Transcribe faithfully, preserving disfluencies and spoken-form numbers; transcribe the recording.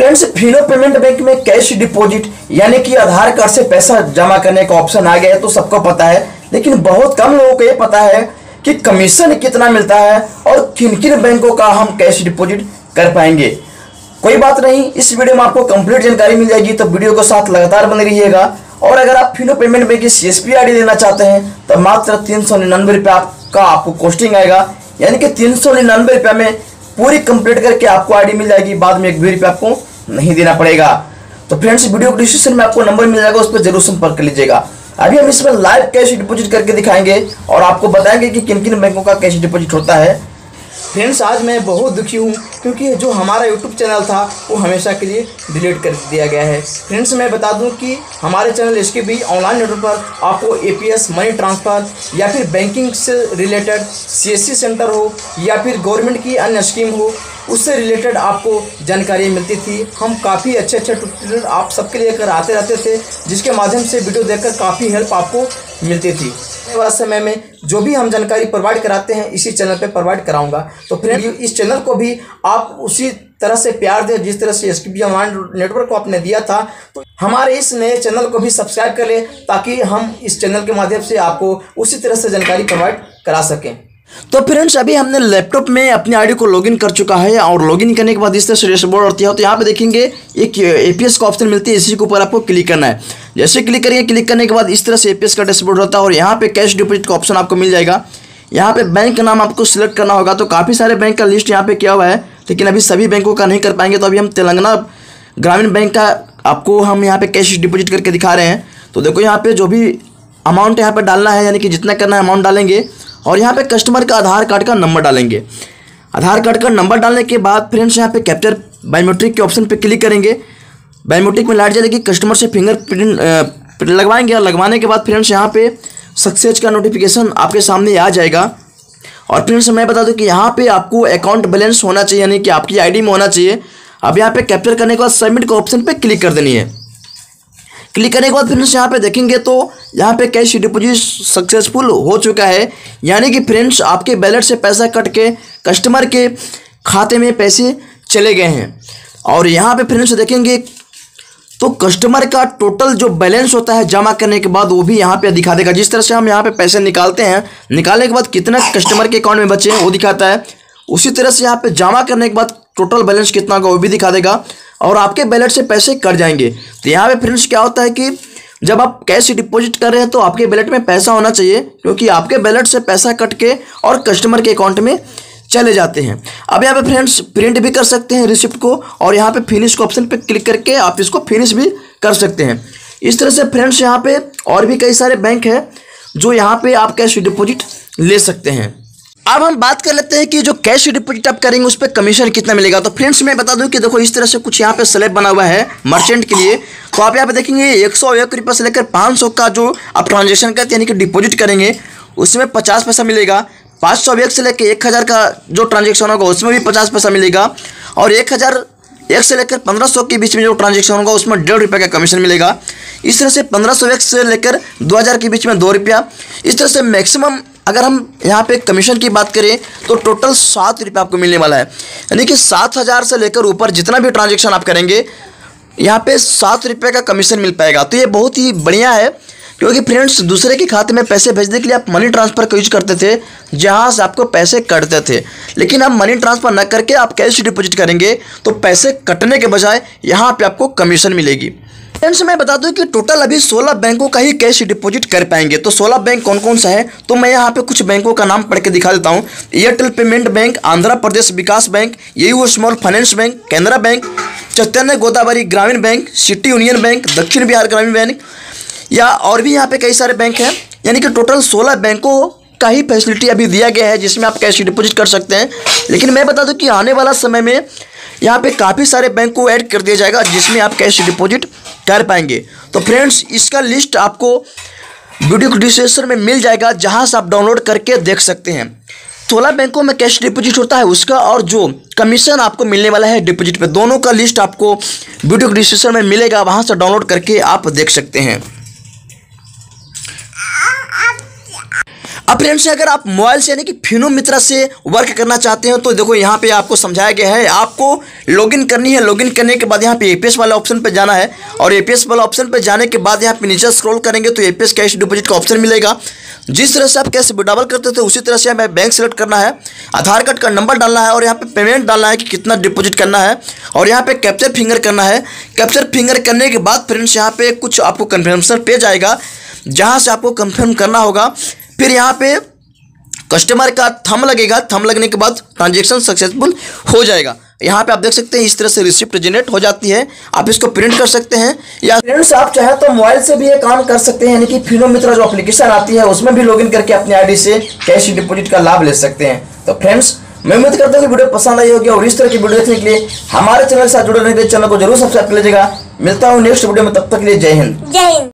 Friends Fino payment bank में cash deposit यानी कि आधार कार्ड से पैसा जमा करने का ऑप्शन आ गया है तो सबको पता है, लेकिन बहुत कम लोगों को ये पता है कि कमीशन कितना मिलता है और किन किन बैंकों का हम कैश डिपॉजिट कर पाएंगे। कोई बात नहीं, इस वीडियो में आपको कंप्लीट जानकारी मिल जाएगी, तो वीडियो के साथ लगातार बने रहिएगा। और अगर आप फिनो पेमेंट बैंक की C S P I D लेना चाहते हैं तो मात्र तीन सौ निन्यानवे रुपये आपका आपको कॉस्टिंग आएगा, यानी कि तीन सौ निन्यानवे रुपये में पूरी कंप्लीट करके आपको आईडी मिल जाएगी, बाद में एक भी रुपये आपको नहीं देना पड़ेगा। तो फ्रेंड्स वीडियो के डिस्क्रिप्शन में आपको नंबर मिल जाएगा, उस पर जरूर संपर्क कर लीजिएगा। अभी हम इसमें लाइव कैश डिपॉजिट करके दिखाएंगे और आपको बताएंगे कि किन किन बैंकों का कैश डिपॉजिट होता है। फ्रेंड्स आज मैं बहुत दुखी हूँ क्योंकि जो हमारा यूट्यूब चैनल था वो हमेशा के लिए डिलीट कर दिया गया है। फ्रेंड्स मैं बता दूँ कि हमारे channel S K B online network पर आपको A P S money transfer या फिर बैंकिंग से related C S C centre हो या फिर गवर्नमेंट की अन्य स्कीम हो, उससे रिलेटेड आपको जानकारी मिलती थी। हम काफ़ी अच्छे अच्छे ट्यूटोरियल आप सबके लिए कर आते रहते थे, जिसके माध्यम से वीडियो देखकर काफ़ी हेल्प आपको मिलती थी। वाला समय में जो भी हम जानकारी प्रोवाइड कराते हैं इसी चैनल पे प्रोवाइड कराऊंगा। तो फ्रेंड इस चैनल को भी आप उसी तरह से प्यार दें जिस तरह से S K B online network को आपने दिया था। तो हमारे इस नए चैनल को भी सब्सक्राइब कर लें ताकि हम इस चैनल के माध्यम से आपको उसी तरह से जानकारी प्रोवाइड करा सकें। तो फ्रेंड्स अभी हमने लैपटॉप में अपने आईडी को लॉगिन कर चुका है और लॉगिन करने के बाद इस तरह से डैशबोर्ड होती है। तो यहाँ पे देखेंगे एक ए पी एस का ऑप्शन मिलती है, इसी के ऊपर आपको क्लिक करना है। जैसे क्लिक करेंगे, क्लिक करने के बाद इस तरह से ए पी एस का डैशबोर्ड होता है और यहाँ पे कैश डिपॉजिट का ऑप्शन आपको मिल जाएगा। यहाँ पे बैंक का नाम आपको सिलेक्ट करना होगा। तो काफ़ी सारे बैंक का लिस्ट यहाँ पे किया हुआ है, लेकिन अभी सभी बैंकों का नहीं कर पाएंगे। तो अभी हम तेलंगाना ग्रामीण बैंक का आपको हम यहाँ पे कैश डिपॉजिट करके दिखा रहे हैं। तो देखो यहाँ पे जो भी अमाउंट यहाँ पे डालना है, यानी कि जितना करना है अमाउंट डालेंगे और यहाँ पे कस्टमर का आधार कार्ड का नंबर डालेंगे। आधार कार्ड का नंबर डालने के बाद फ्रेंड्स यहाँ पे कैप्चर बायोमेट्रिक के ऑप्शन पे क्लिक करेंगे। बायोमेट्रिक में लाइट जाएगी, कस्टमर से फिंगर प्रिंट लगवाएंगे और लगवाने के बाद फ्रेंड्स यहाँ पे सक्सेस का नोटिफिकेशन आपके सामने आ जाएगा। और फ्रेंड्स मैं बता दूँ कि यहाँ पर आपको अकाउंट बैलेंस होना चाहिए, यानी कि आपकी आई डी में होना चाहिए। अब यहाँ पर कैप्चर करने के बाद सबमिट के ऑप्शन पर क्लिक कर देनी है। क्लिक करने के बाद फ्रेंड्स यहाँ पे देखेंगे तो यहाँ पे कैश डिपॉजिट सक्सेसफुल हो चुका है, यानी कि फ्रेंड्स आपके बैलेंस से पैसा कट के कस्टमर के खाते में पैसे चले गए हैं। और यहाँ पे फ्रेंड्स देखेंगे तो कस्टमर का टोटल जो बैलेंस होता है जमा करने के बाद वो भी यहाँ पे दिखा देगा। जिस तरह से हम यहाँ पर पैसे निकालते हैं, निकालने के बाद कितना कस्टमर के अकाउंट में बचे हैं वो दिखाता है, उसी तरह से यहाँ पर जमा करने के बाद टोटल बैलेंस कितना होगा वो भी दिखा देगा और आपके बैलेंस से पैसे कट जाएंगे। तो यहाँ पे फ्रेंड्स क्या होता है कि जब आप कैश डिपॉजिट कर रहे हैं तो आपके बैलेट में पैसा होना चाहिए, क्योंकि आपके बैलेट से पैसा कट के और कस्टमर के अकाउंट में चले जाते हैं। अब यहाँ पे फ्रेंड्स प्रिंट भी कर सकते हैं रिसिप्ट को और यहाँ पे फिनिश के ऑप्शन पे क्लिक करके आप इसको फिनिश भी कर सकते हैं। इस तरह से फ्रेंड्स यहाँ पे और भी कई सारे बैंक हैं जो यहाँ पर आप कैश डिपॉजिट ले सकते हैं। अब हम बात कर लेते हैं कि जो कैश डिपॉजिट आप करेंगे उस पर कमीशन कितना मिलेगा। तो फ्रेंड्स मैं बता दूं कि देखो इस तरह से कुछ यहाँ पे स्लैब बना हुआ है मर्चेंट के लिए। तो आप यहाँ पे देखेंगे एक सौ एक रुपये से लेकर पाँच सौ का जो आप ट्रांजेक्शन करते यानी कि डिपॉजिट करेंगे उसमें पचास पैसा मिलेगा। पाँच सौ एक से लेकर एक हज़ार का जो ट्रांजेक्शन होगा उसमें भी पचास पैसा मिलेगा और एक हज़ार एक से लेकर पंद्रह सौ के बीच में जो ट्रांजेक्शन होगा उसमें डेढ़ रुपये का कमीशन मिलेगा। इस तरह से पंद्रह सौ एक से लेकर दो हज़ार के बीच में दो रुपया, इस तरह से मैक्सिमम अगर हम यहाँ पे कमीशन की बात करें तो टोटल सात रुपये आपको मिलने वाला है, यानी कि सात हज़ार से लेकर ऊपर जितना भी ट्रांजेक्शन आप करेंगे यहाँ पे सात रुपये का कमीशन मिल पाएगा। तो ये बहुत ही बढ़िया है, क्योंकि फ्रेंड्स दूसरे के खाते में पैसे भेजने के लिए आप मनी ट्रांसफ़र का यूज करते थे जहाँ से आपको पैसे कटते थे, लेकिन आप मनी ट्रांसफ़र ना करके आप कैश डिपॉजिट करेंगे तो पैसे कटने के बजाय यहाँ पर आपको कमीशन मिलेगी। फ्रेंड्स मैं बता दूं कि टोटल अभी सोलह बैंकों का ही कैश डिपॉजिट कर पाएंगे। तो सोलह बैंक कौन कौन सा है, तो मैं यहाँ पे कुछ बैंकों का नाम पढ़ के दिखा देता हूँ। Airtel payment bank, Andhra Pradesh Vikas bank, U S small finance bank, Canara bank, Chaitanya Godavari Grameen bank, city union bank, दक्षिण बिहार ग्रामीण बैंक या और भी यहाँ पे कई सारे बैंक हैं। यानी कि टोटल सोलह बैंकों का ही फैसिलिटी अभी दिया गया है जिसमें आप कैश डिपॉजिट कर सकते हैं। लेकिन मैं बता दूँ कि आने वाला समय में यहाँ पे काफ़ी सारे बैंक को ऐड कर दिया जाएगा जिसमें आप कैश डिपॉजिट कर पाएंगे। तो फ्रेंड्स इसका लिस्ट आपको वीडियो डिस्क्रिप्शन में मिल जाएगा, जहाँ से आप डाउनलोड करके देख सकते हैं। सोलह बैंकों में कैश डिपॉजिट होता है उसका और जो कमीशन आपको मिलने वाला है डिपॉजिट पे, दोनों का लिस्ट आपको वीडियो डिस्क्रिप्शन में मिलेगा, वहाँ से डाउनलोड करके आप देख सकते हैं। अब फ्रेंड्स अगर आप मोबाइल से यानी कि फिनो मित्रा से वर्क करना चाहते हो तो देखो यहाँ पे आपको समझाया गया है, आपको लॉगिन करनी है। लॉगिन करने के बाद यहाँ पे एपीएस वाला ऑप्शन पे जाना है और एपीएस वाला ऑप्शन पे जाने के बाद यहाँ पे नीचे स्क्रॉल करेंगे तो एपीएस कैश डिपोजिट का ऑप्शन मिलेगा। जिस तरह से आप कैश विड्रॉवल करते थे उसी तरह से हमें बैंक सेलेक्ट करना है, आधार कार्ड का नंबर डालना है और यहाँ पे पेमेंट डालना है कि कितना डिपॉजिट करना है और यहाँ पे कैप्चर फिंगर करना है। कैप्चर फिंगर करने के बाद फ्रेंड्स यहाँ पे कुछ आपको कन्फर्मेशन पेज आएगा जहाँ से आपको कन्फर्म करना होगा। फिर यहाँ पे कस्टमर का थंब लगेगा, थंब लगने के बाद ट्रांजेक्शन सक्सेसफुल हो जाएगा। यहाँ पे आप देख सकते हैं इस तरह से रिसिप्ट जनरेट हो जाती है, आप इसको प्रिंट कर सकते हैं या फ्रेंड्स आप चाहे तो मोबाइल से भी ये काम कर सकते हैं, यानी कि फिनो मित्रा जो एप्लीकेशन आती है उसमें भी लॉगिन करके अपनी आईडी से कैश डिपॉजिट का लाभ ले सकते हैं। तो फ्रेंड्स मैं उम्मीद करता हूँ कि वीडियो पसंद आई होगी और इस तरह की वीडियो देखने के लिए हमारे चैनल से जुड़े रहने के लिए चैनल को जरूर सब्सक्राइब कर लीजिएगा। मिलता हूँ नेक्स्ट वीडियो में, तब तक के लिए जय हिंद जय हिंद।